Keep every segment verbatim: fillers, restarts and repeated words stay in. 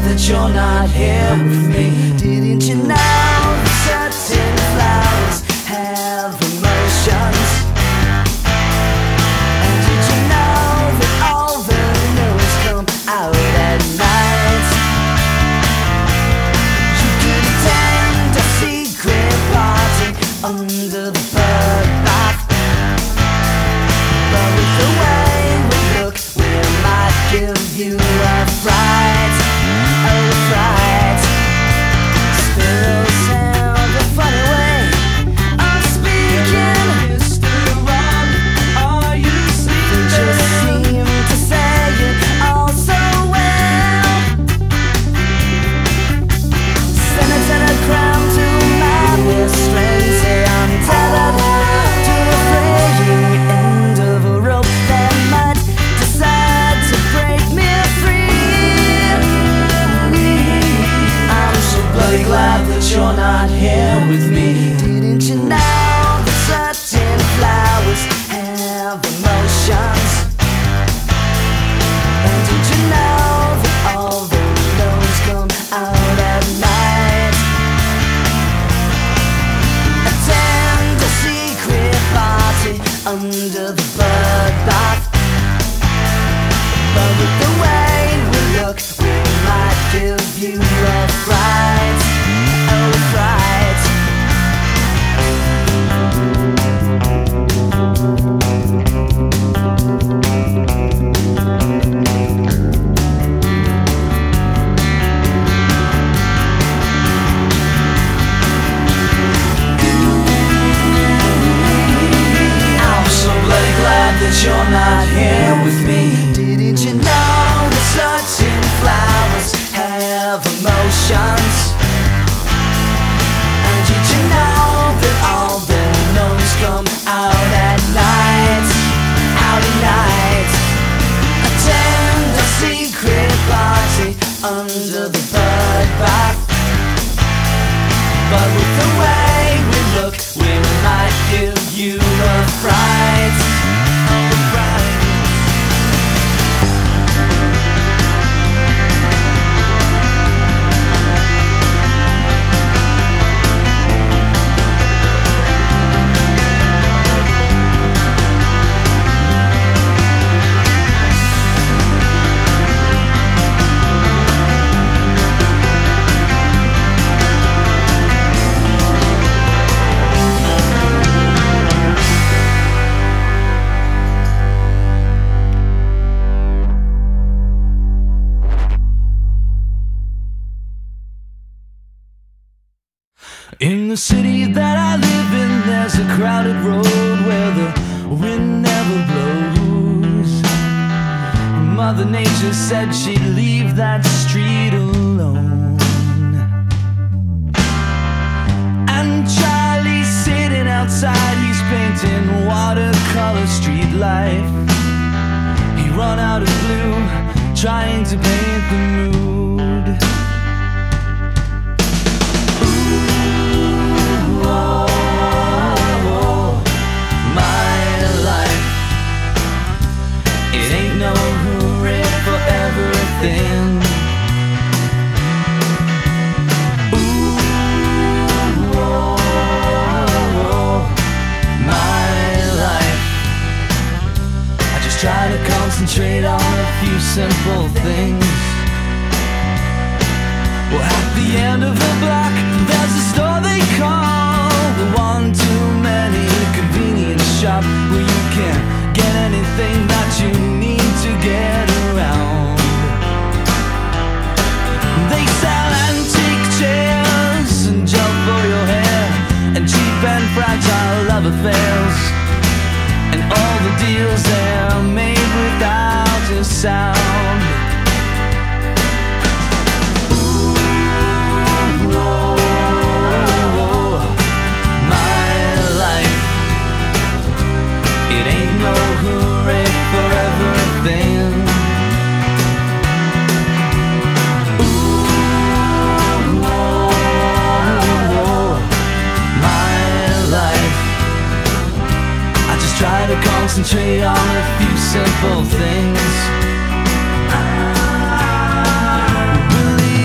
sad that you're not here with me. Didn't you know certain flowers have emotions? And did you know that all the news come out at night? You could attend a secret party under the bird bath, but with the way we look, we might give you a fright. Oh, fright. Still sound a funny way of speaking. Mister Wrong, are you sleeping? You just seem to say it all so well. Send a telegram to my mistress, say I'm tired to the fraying end of a rope that might decide to break me free. I'm so bloody glad that you're not here with me. Didn't you know that certain flowers have emotions? And did you know that all the those come out at night? Attend a secret party under the bird bath, but with the way we look, we might give you a fright. Oh, fright. I'm so bloody glad that you're not here with me. Didn't you know that certain flowers have emotions? And did you know that all the gnomes come out at night? Out at night. Attend a secret party under the bird bath, but with the way we look, we might give you a fright. Oh, fright. In the city that I live in, there's a crowded road where the wind never blows. Mother Nature said she'd leave that street alone. And Charlie's sitting outside, he's painting watercolor street life. He run out of blue, trying to paint the mood. No hooray for everything. Ooh, oh, oh, my life. I just try to concentrate on a few simple things. Well, at the end of the block, there's a store they call the one too many convenience shop, where you can get anything that you need to get around. They sell antique chairs and gel for your hair, and cheap and fragile love affairs, and all the deals they're made without a sound. Ooh, oh, oh, my life. It ain't no hooray for everything. Ooh, oh, oh, my life. I just try to concentrate on a few simple things. I believe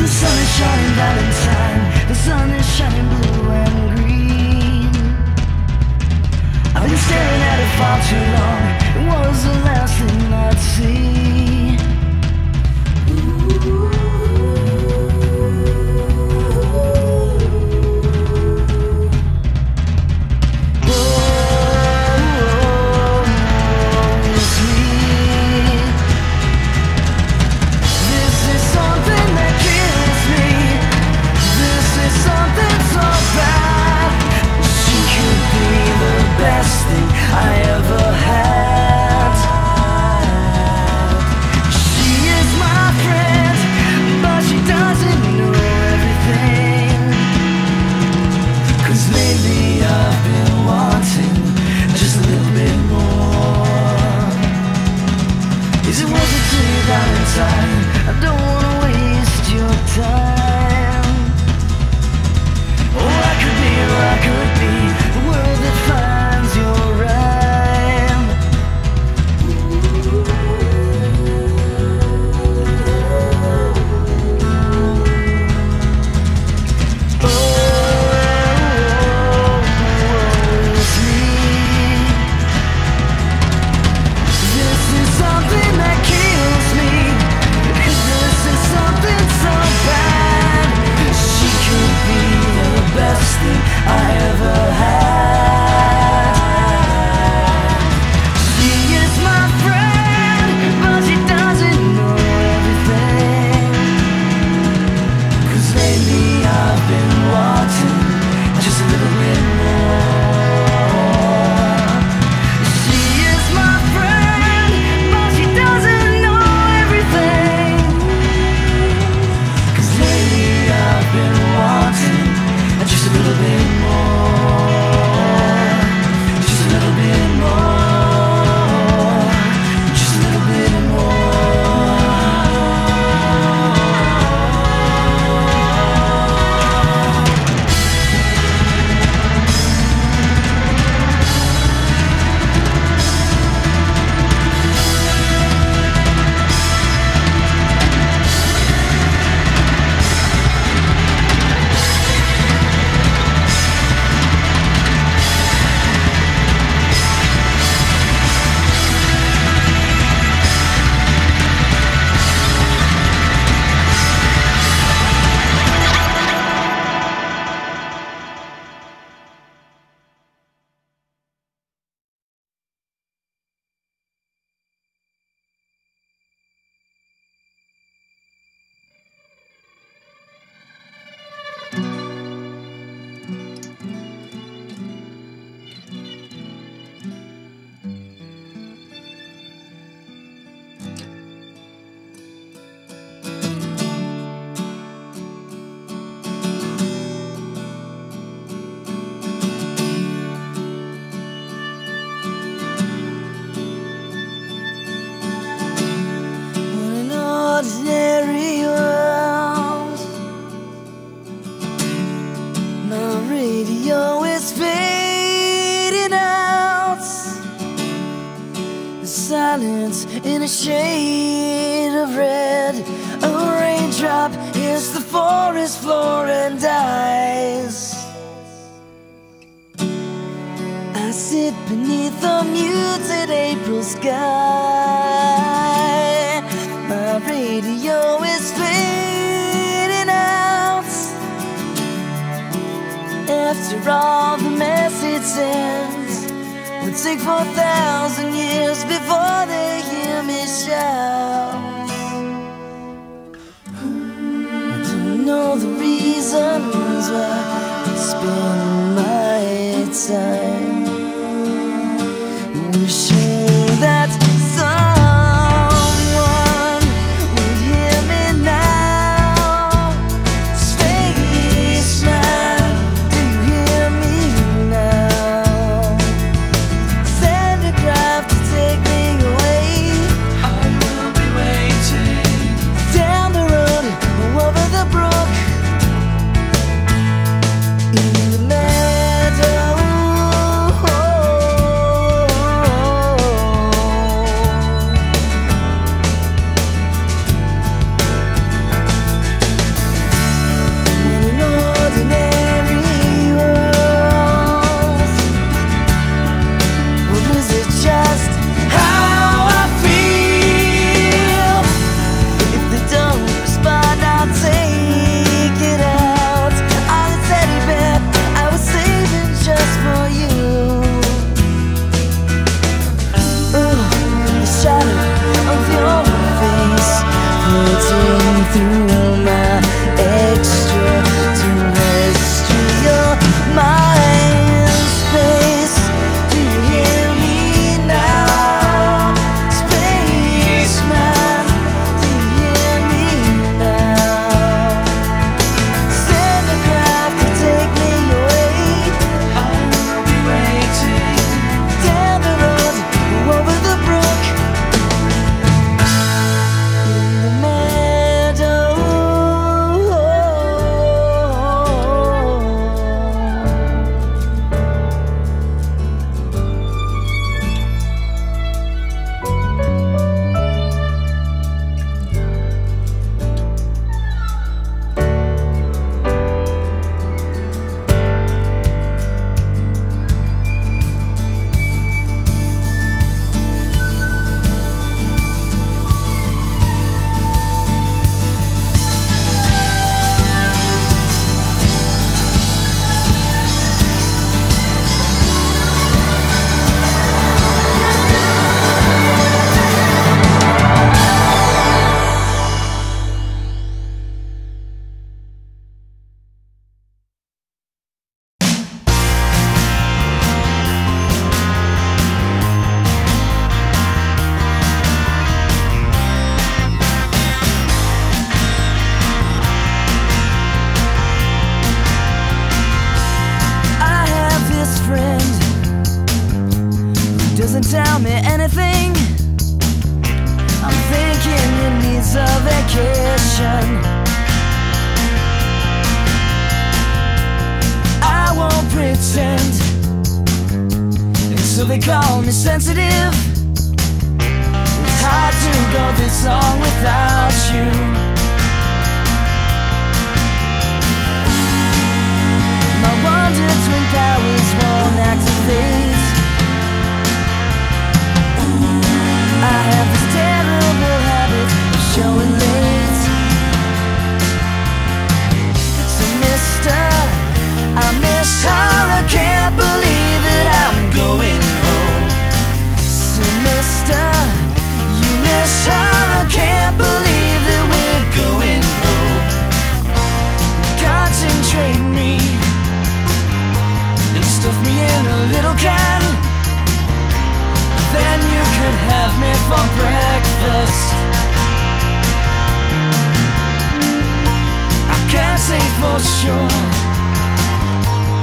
The sun is shining Valentine, the sun is shining blue and green. I've been staring at it far too long. It was the last thing I'd see. I don't wanna waste your time. Oh, I could be, or I could be the world that finds your rhyme. Oh, oh, oh, it's me. This is something that kills me. Best thing I ever had. She is my friend, but she doesn't know everything. Cause lately I've been wanting just a little bit more. She is my friend, but she doesn't know everything. Cause lately I've been wanting just a little bit more, just a little bit more, just a little bit in a shade of red. A raindrop hits the forest floor and dies. I sit beneath the muted April sky. My radio is fading out. After all the mess it sends, would take four thousand years before they hear me shout. I don't know the reasons why I spend my time wishing that someone would hear me now. Space man, do you hear me now? Send a craft to take me brook in the meadow. through my extra terrestrial mind space. Do you hear me now, spaceman? Do you hear me now? Send a craft to take me away. I'll be waiting down the road, over the brook, in the meadow. Doesn't tell me anything. I'm thinking he needs a vacation. I won't pretend, and so they call me sensitive. It's hard to go this long without you. My wonder twin powers won't activate. I have this terrible habit of showing late. So mister, I miss her, I can't believe that I'm going home. So mister, you miss her, I can't believe that we're going home. Concentrate me and stuff me in a little can. Then you could have me for breakfast. I can't say for sure,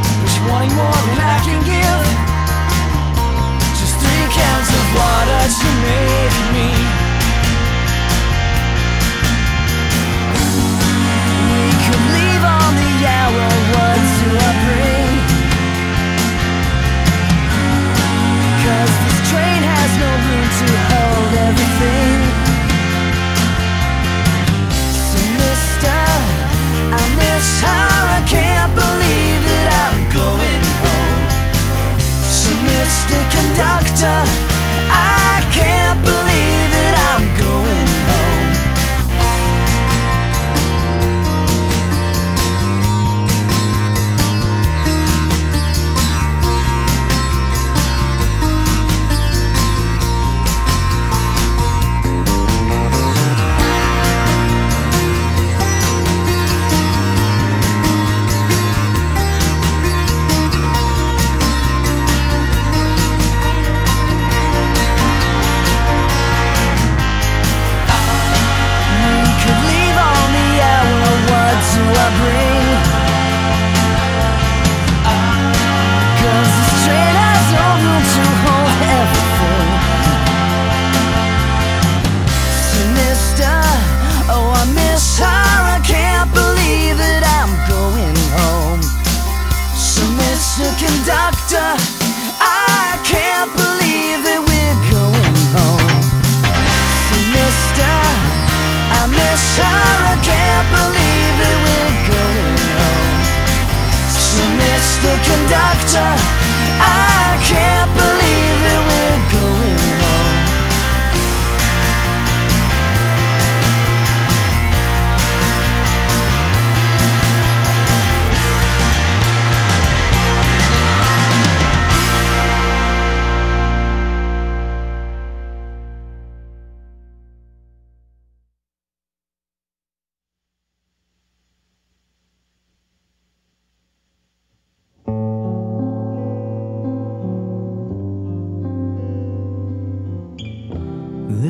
but you're wanting more than I can give. Just three cans of water to make me. We could leave on the hour, what do I bring? Cause this train has no room to hold everything. So mister, I miss her, I can't believe that I'm going home. So mister conductor, I can't believe that I'm going home.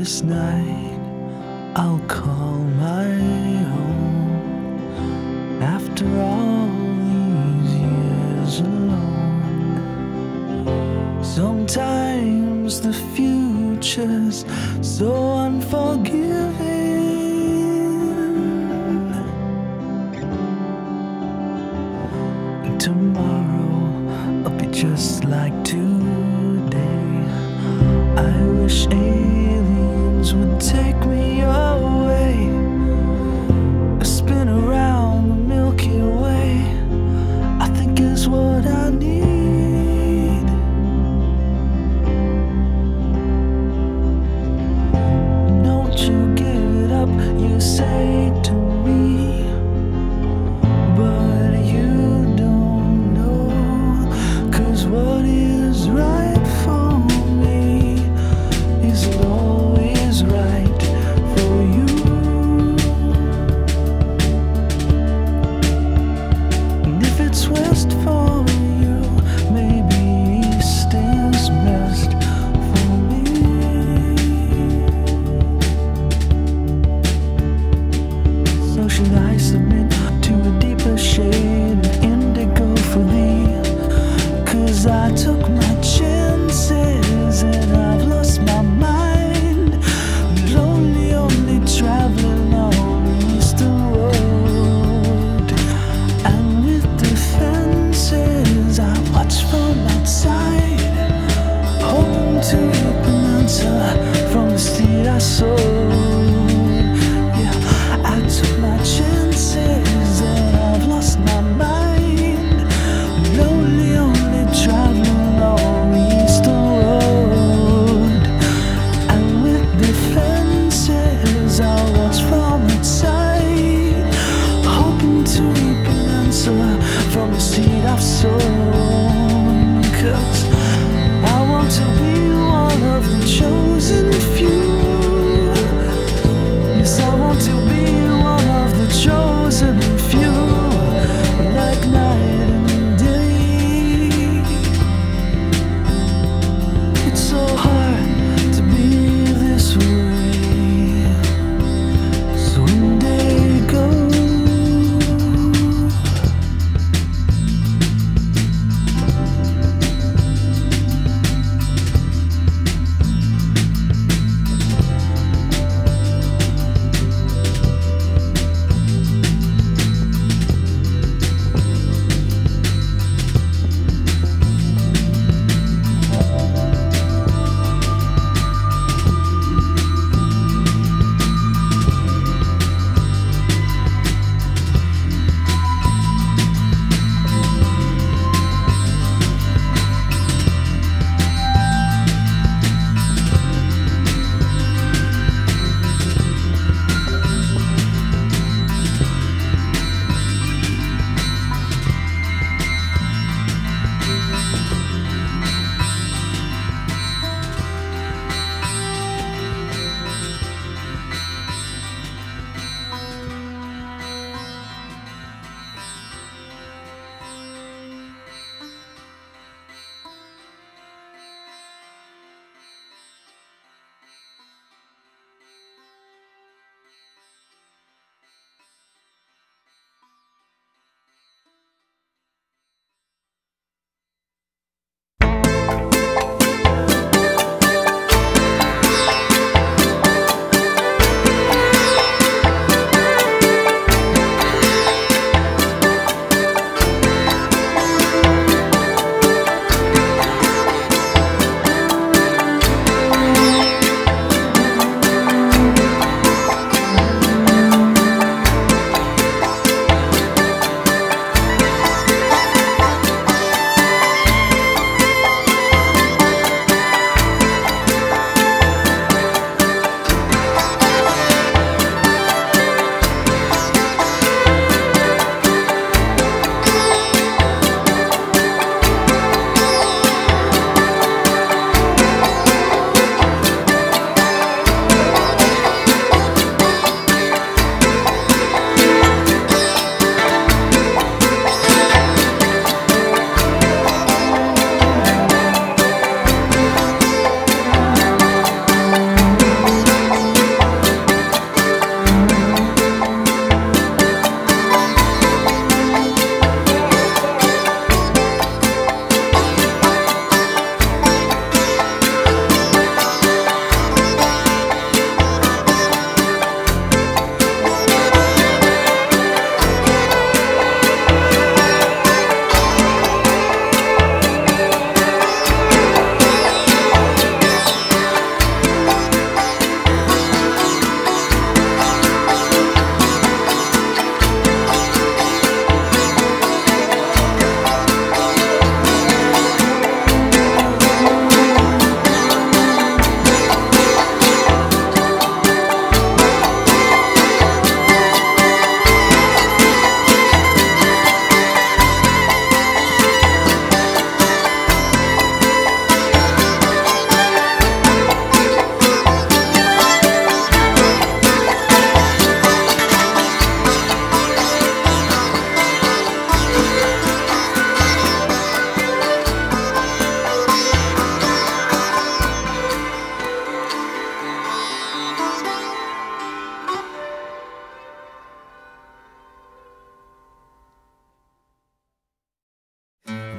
this night I'll call my home. After all these years alone, sometimes the future's so unforgiving. Tomorrow I'll be just like today. I wish aliens would take me away, I spin around the Milky Way, I think is what I need. Don't you give it up, you say to me, but you don't know, 'cause what is right for me is always right for you. And if it's west for you, maybe east is best for me. So should I submit to a deeper shade of indigo for thee? 'Cause I took my chances and I've lost my mind, lonely, only traveling on the eastern road. And with the fences I watch from outside, hoping to get an answer from the seed I sowed. Yeah, I took my chances and I've lost my mind, lonely, only traveling on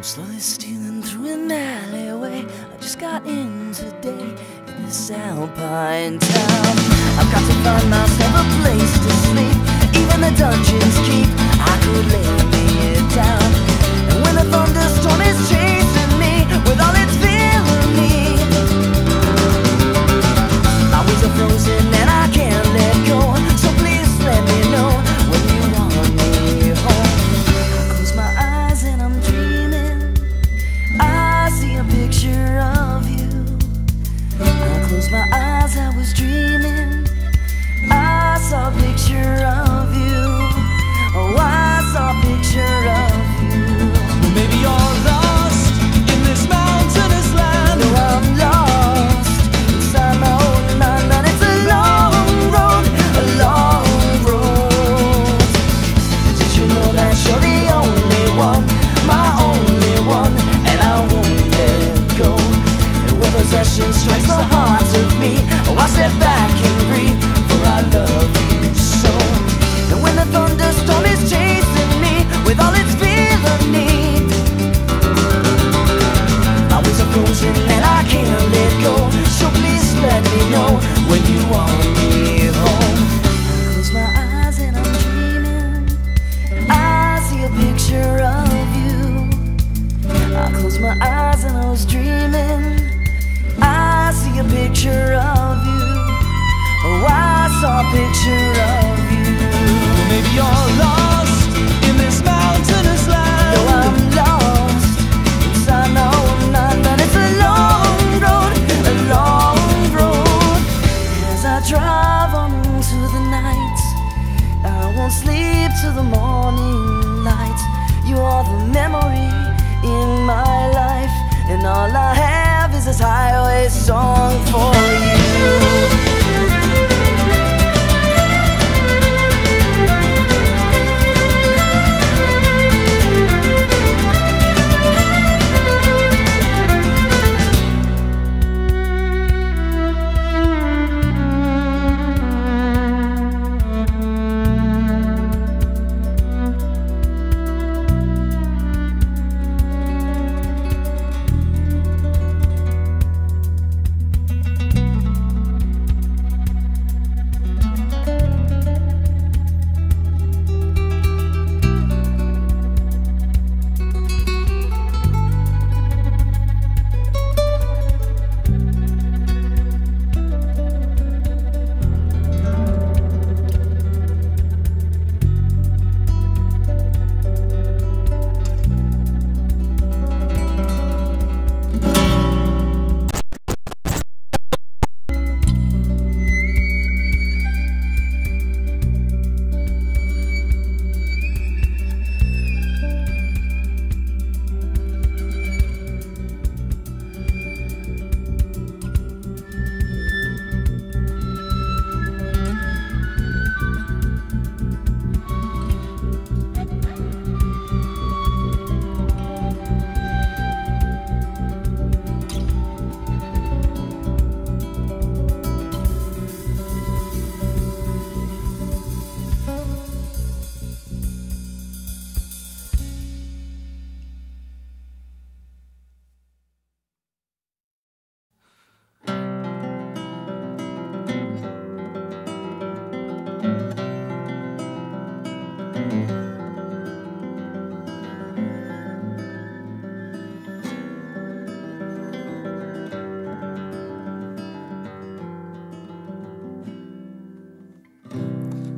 slowly stealing through an alleyway. I just got in today in this alpine town. I've got to find myself a place to sleep. Even the dungeons keep, I could lay me down. And when the thunderstorm is chasing me with all its villainy, my wings are frozen and I can't let go. So please let me know when you want me home. I close my eyes and I'm dreaming. I see a picture of you. I close my eyes, I was dreaming. I saw a picture of you. Oh, I saw a picture of you. Well, maybe you're lost in this mountainous land. No, I'm lost inside my own mind, and it's a long road, a long road. Did you know that you're the only one, my only one, and I won't let go? And when possession strikes the heart of me, oh, I step back and breathe. I love you so. And when the thunderstorm is chasing me with all its villainy, my wings are frozen and I can't let go. So please let me know when you want me home. I close my eyes and I'm dreaming. I see a picture of you. I close my eyes and I was dreaming. I see a picture of you. Oh, I saw a picture of you. Well, maybe you're lost in this mountainous land. No, I'm lost inside my own mind, and it's a long road, a long road. As I drive on to the night, I won't sleep till the morning light. You are the memory in my life, and all I have is this highway song for you.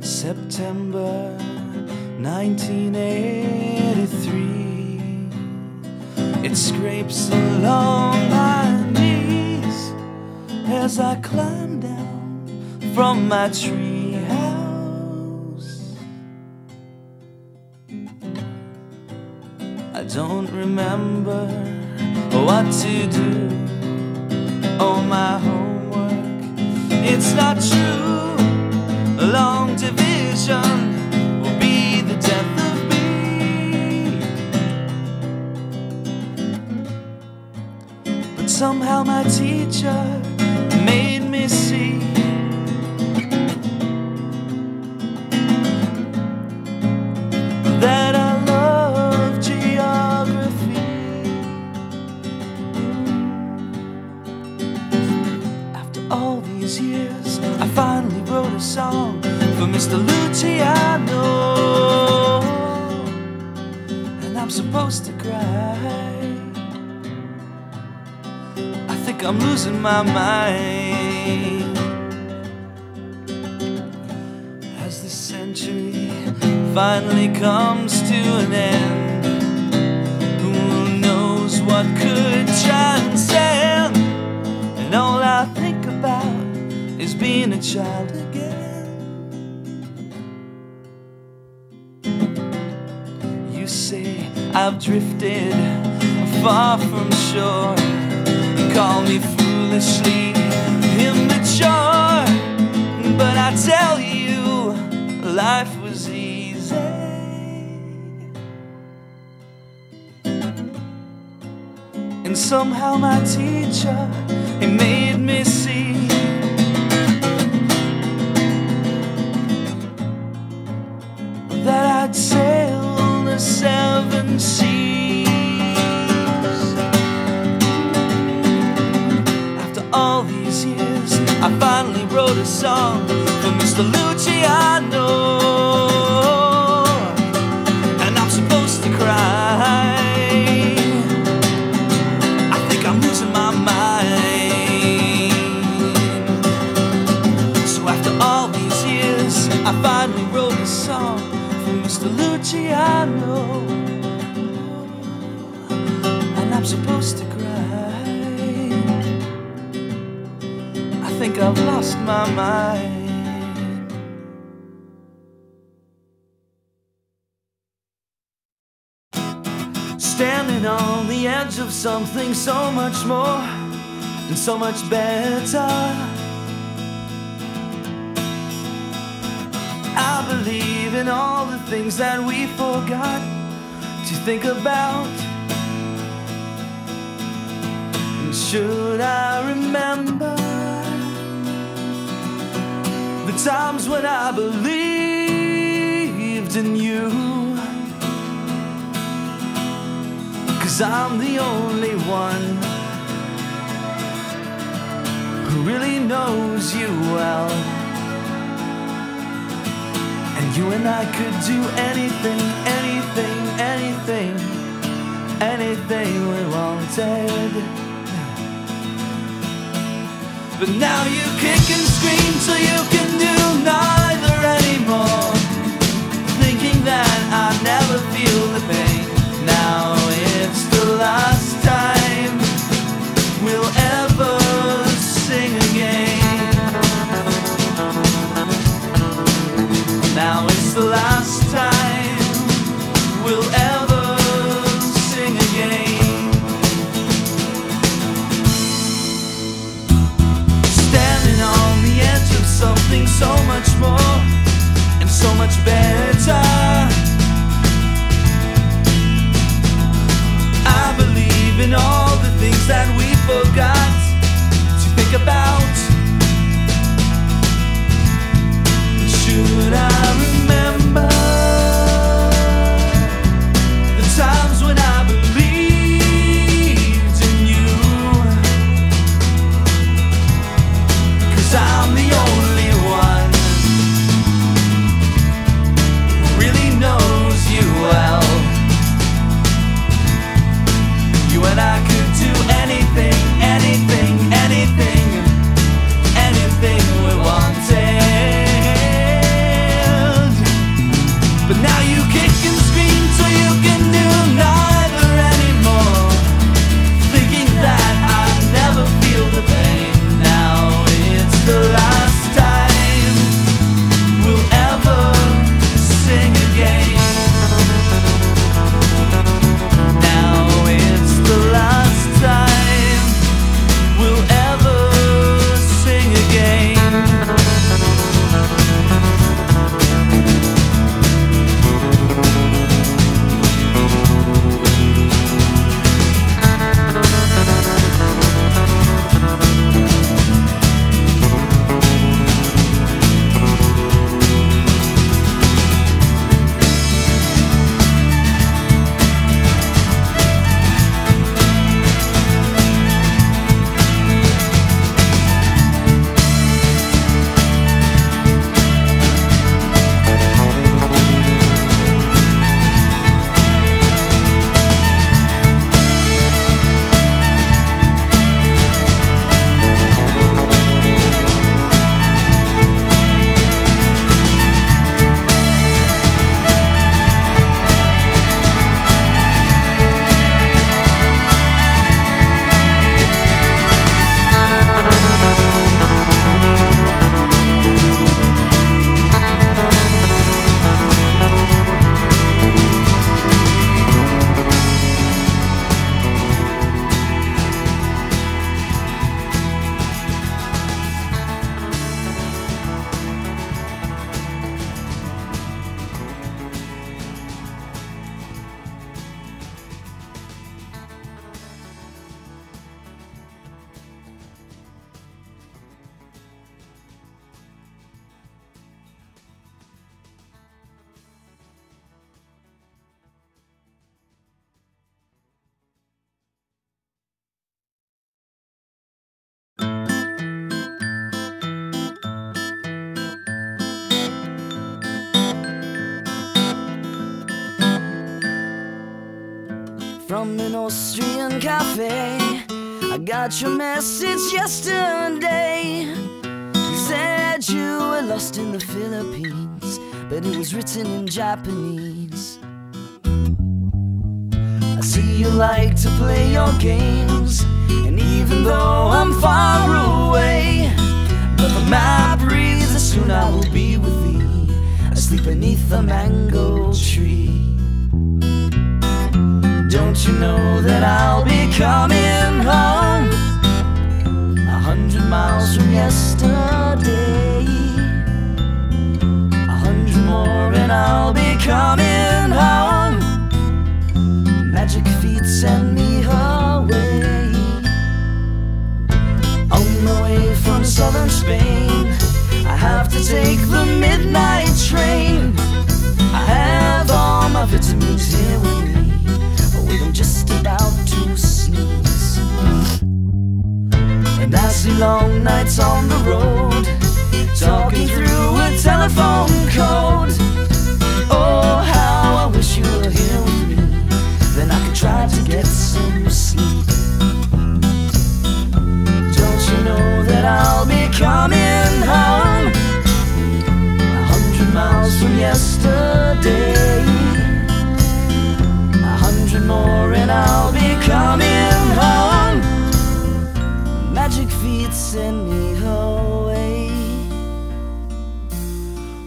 September nineteen eighty-three. It scrapes along my knees as I climb down from my tree house. I don't remember what to do. Oh, my homework, it's not true. Long division will be the death of me. But somehow my teacher made me see that I love geography. supposed to cry. I think I'm losing my mind. As the century finally comes to an end, who knows what could transcend? And all I think about is being a child again. Say I've drifted far from shore. You call me foolishly immature, but I tell you, life was easy. And somehow my teacher, he made me see that I'd sail seven seas. After all these years, I finally wrote a song for Mister Luciano, and I'm supposed to cry. I think I'm losing my mind. So after all these years, I finally wrote a song, Mister Luciano, and I'm supposed to cry. I think I've lost my mind. Standing on the edge of something so much more and so much better. I believe in all the things that we forgot to think about. And should I remember the times when I believed in you? 'Cause I'm the only one who really knows you well. You and I could do anything, anything, anything, anything we wanted. But now you kick and scream so you can do neither anymore, thinking that I never feel the pain. Now it's the last time we'll ever sing again. Now it's the last time we'll ever sing again. Standing on the edge of something so much more and so much better. I believe in all the things that we forgot to think about. Should I remember the times when I believed in you? 'Cause I'm the only one who really knows you well. You and I could do anything, anything, anything, anything we wanted. But now you kick and scream so you can do neither anymore, thinking that I never feel the pain. Now it's the last time we'll ever sing again. Now it's the last time we'll ever sing again. We'll from an Austrian cafe. I got your message yesterday. You said you were lost in the Philippines, but it was written in Japanese. I see you like to play your games, and even though I'm far away, but the map reads that soon I will be with thee. I sleep beneath the mango tree. Don't you know that I'll be coming home a hundred miles from yesterday? A hundred more and I'll be coming home. Magic feet send me away. On the way from southern Spain, I have to take the midnight train. I have all my vitamins here with me, just about to sneeze. And I see long nights on the road, talking through a telephone code. Oh, how I wish you were here with me, then I could try to get some sleep. Don't you know that I'll be coming home a hundred miles from yesterday? More and I'll be coming home. Magic feet send me away.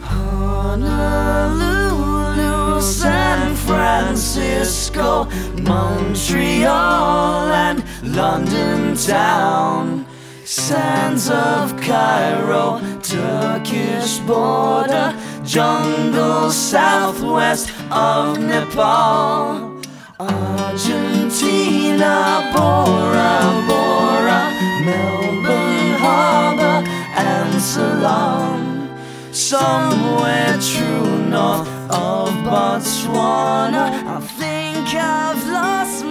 Honolulu, San Francisco, Montreal and London town, sands of Cairo, Turkish border, jungle southwest of Nepal, Argentina, Bora Bora, Melbourne Harbour and Ceylon, somewhere true north of Botswana. I think I've lost